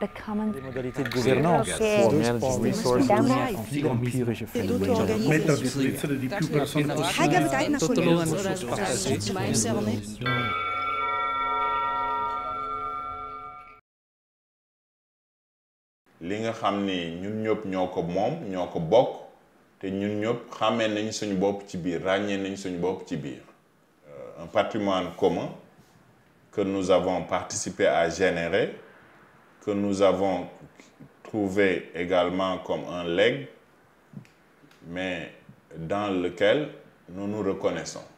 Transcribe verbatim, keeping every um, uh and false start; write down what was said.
les modalités de gouvernance, mettre à disposition de plus personnes possibles. Li nga xam ni ñun ñëpp ñoo ko moom ñoo ko bokk te ñun ñëpp xamee nañ suñu bopp ci biir ràññee nañ suñu bopp ci biir. Un patrimoine commun que nous avons participé à générer, que nous avons trouvé également comme un legs, mais dans lequel nous nous reconnaissons.